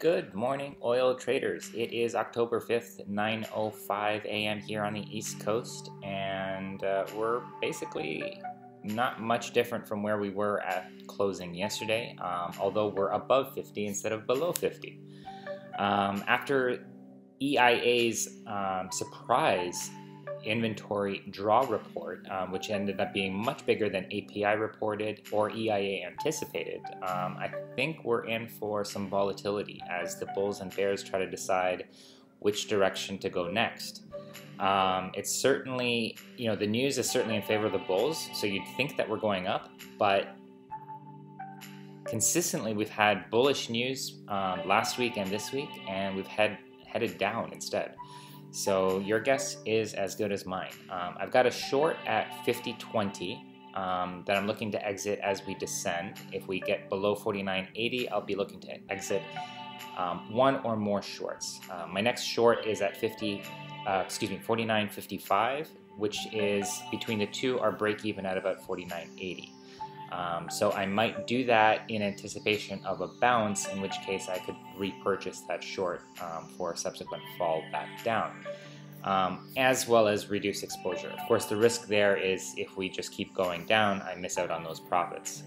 Good morning, oil traders. It is October 5th, 9:05 a.m. here on the East Coast, and we're basically not much different from where we were at closing yesterday, although we're above 50 instead of below 50. After EIA's surprise inventory draw report, which ended up being much bigger than API reported or EIA anticipated, I think we're in for some volatility as the bulls and bears try to decide which direction to go next. It's certainly, you know, the news is certainly in favor of the bulls, so you'd think that we're going up, but consistently we've had bullish news last week and this week, and we've headed down instead. So your guess is as good as mine. I've got a short at 50.20 that I'm looking to exit as we descend. If we get below 49.80, I'll be looking to exit one or more shorts. My next short is at 49.55, which is between the two are break even at about 49.80. So I might do that in anticipation of a bounce, in which case I could repurchase that short for a subsequent fall back down, as well as reduce exposure. Of course, the risk there is if we just keep going down, I miss out on those profits,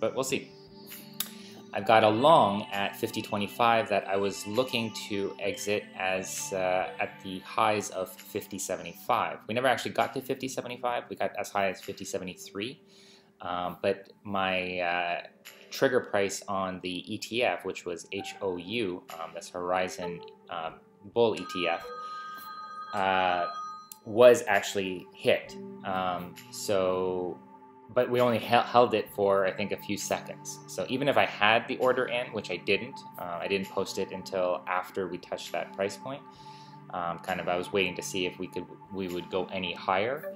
but we'll see. I've got a long at 50.25 that I was looking to exit as at the highs of 50.75. We never actually got to 50.75, we got as high as 50.73. But my trigger price on the ETF, which was HOU, that's Horizon Bull ETF, was actually hit. But we only held it for, I think, a few seconds. So even if I had the order in, which I didn't post it until after we touched that price point. I was waiting to see if we would go any higher.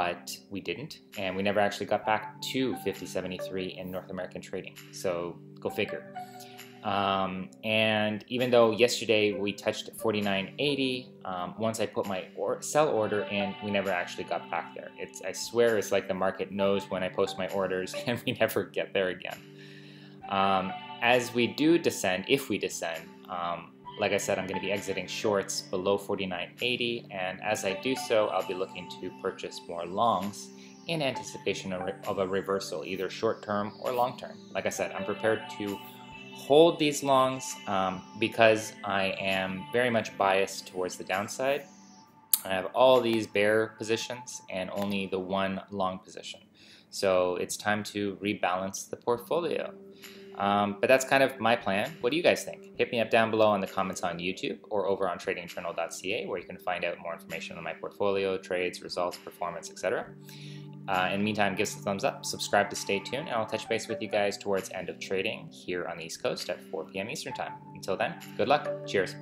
But we didn't, and we never actually got back to 50.73 in North American trading, so go figure. And even though yesterday we touched 49.80, once I put my sell order in, we never actually got back there. I swear it's like the market knows when I post my orders and we never get there again. As we do descend, if we descend, like I said, I'm going to be exiting shorts below 49.80, and as I do so, I'll be looking to purchase more longs in anticipation of a reversal, either short-term or long-term. Like I said, I'm prepared to hold these longs because I am very much biased towards the downside. I have all these bear positions and only the one long position. So it's time to rebalance the portfolio. But that's kind of my plan. What do you guys think? Hit me up down below in the comments on YouTube or over on TradingJournal.ca, where you can find out more information on my portfolio, trades, results, performance, etc. In the meantime, give us a thumbs up, subscribe to stay tuned, and I'll touch base with you guys towards end of trading here on the East Coast at 4 p.m. Eastern Time. Until then, good luck. Cheers.